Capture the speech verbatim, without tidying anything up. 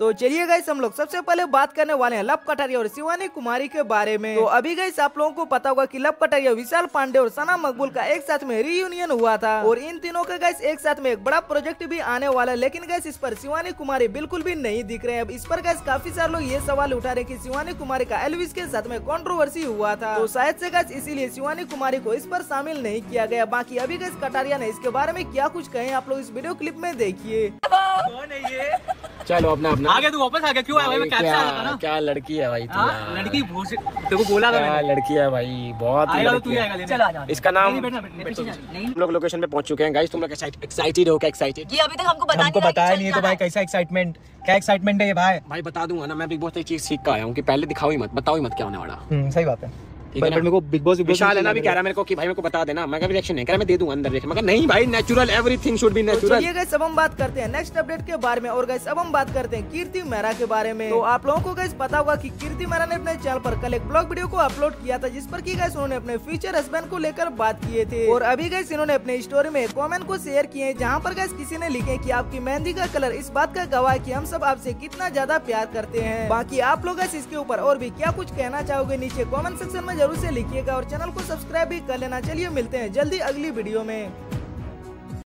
तो चलिए गाइस हम लोग सबसे पहले बात करने वाले हैं लब कटारिया और शिवानी कुमारी के बारे में। तो अभी गाइस आप लोगों को पता होगा कि लब कटारिया विशाल पांडे और सना मकबूल का एक साथ में रीयूनियन हुआ था और इन तीनों का गाइस एक साथ में एक बड़ा प्रोजेक्ट भी आने वाला है, लेकिन गाइस इस पर शिवानी कुमारी बिल्कुल भी नहीं दिख रहे हैं। अब इस पर गाइस काफी सारे लोग ये सवाल उठा रहे की शिवानी कुमारी का एल्विस के साथ में कॉन्ट्रोवर्सी हुआ था, तो शायद से गाइस इसीलिए शिवानी कुमारी को इस पर शामिल नहीं किया गया। बाकी अभी गाइस कटारिया ने इसके बारे में क्या कुछ कहे आप लोग इस वीडियो क्लिप में देखिए। चलो अपना अपना आगे तू वापस आ गया क्यों? भाई मैं कैप्चर आ रहा था ना, क्या लड़की है भाई तू, लड़की बहुत तेरे को बोला था मैंने, लड़की है भाई बहुत ही लड़की है। चल आ जा, इसका नाम हम लोग लोकेशन पे पहुंच चुके हैं गाइस। तुम लोग एक्साइटेड हो क्या? एक्साइटेड ये अभी तक हमको बताया हमको बताया नहीं है तो भाई कैसा एक्साइटमेंट, क्या एक्साइटमेंट है ये भाई? भाई बता दूंगा ना मैं, बिग बॉस से चीज सीख के आया हूं कि पहले दिखाओ ही मत, बताओ ही मत क्या होने वाला। हम्म सही बात है। बट मेरे को बिग बॉस विशाल है ना भी कह रहा मेरे को कि भाई मेरे को बता देना, मैं कभी रिएक्शन नहीं कह रहा, मैं दे दूं अंदर रिएक्शन, मगर नहीं भाई natural everything should be natural. ये गाइस अब हम बात करते हैं नेक्स्ट अपडेट के बारे में और गाइस अब हम बात करते हैं कीर्ति मेहरा के बारे में। तो आप लोगों को गाइस पता होगा कि कीर्ति मेहरा ने अपने चैनल पर कल एक ब्लॉग वीडियो को अपलोड किया था जिस पर की गाइस उन्होंने अपने फ्यूचर हस्बैंड को लेकर बात किए थे और अभी गाइस इन्होंने अपने स्टोरी में कमेंट को शेयर किए जहाँ पर गाइस किसी ने लिखे की आपकी मेहंदी का कलर इस बात का गवाह है की हम सब आपसे कितना ज्यादा प्यार करते हैं। बाकी आप लोग इसके ऊपर और भी क्या कुछ कहना चाहोगे नीचे कमेंट सेक्शन में जरूर से लिखिएगा और चैनल को सब्सक्राइब भी कर लेना। चलिए मिलते हैं जल्दी अगली वीडियो में।